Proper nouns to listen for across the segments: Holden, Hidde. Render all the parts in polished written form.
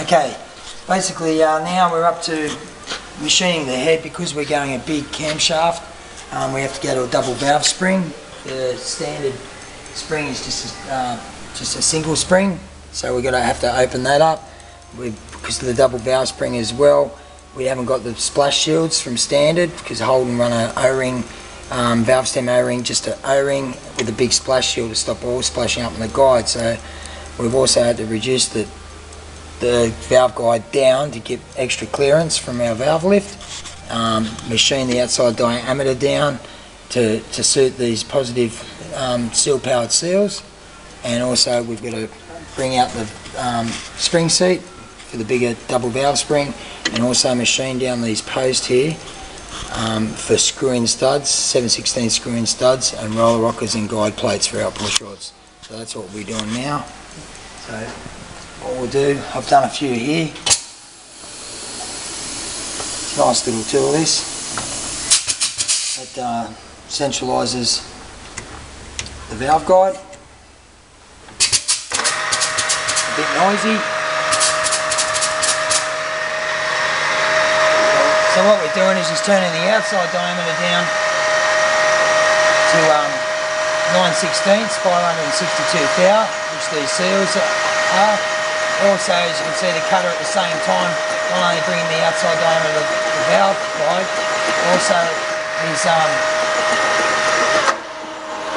Okay, basically now we're up to machining the head. Because we're going a big camshaft, we have to go to a double valve spring. The standard spring is just a single spring, so we're going to have to open that up. Because of the double valve spring as well, we haven't got the splash shields from standard, because Holden run an O-ring, valve stem O-ring, just an O-ring with a big splash shield to stop oil splashing up in the guide. So we've also had to reduce the valve guide down to get extra clearance from our valve lift, machine the outside diameter down to suit these positive seal powered seals, and also we've got to bring out the spring seat for the bigger double valve spring, and also machine down these posts here for screw-in studs, 7/16 screw-in studs, and roller rockers and guide plates for our push rods. So that's what we're doing now. So what we'll do, I've done a few here. It's a nice little tool, this. It centralises the valve guide. A bit noisy. So what we're doing is just turning the outside diameter down to 9/16 by 162 thou, which these seals are. Also, as you can see, the cutter at the same time, not only bringing the outside diameter of the valve guide, also is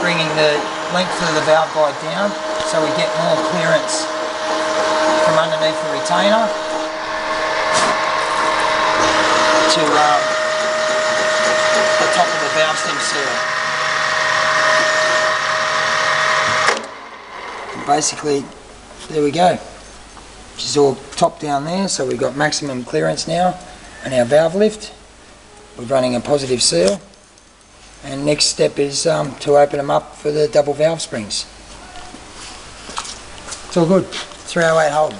bringing the length of the valve guide down, so we get more clearance from underneath the retainer to the top of the valve stem seal. Basically, there we go, which is all top down there, so we've got maximum clearance now on our valve lift. We're running a positive seal, and next step is to open them up for the double valve springs. It's all good. 308 Holden.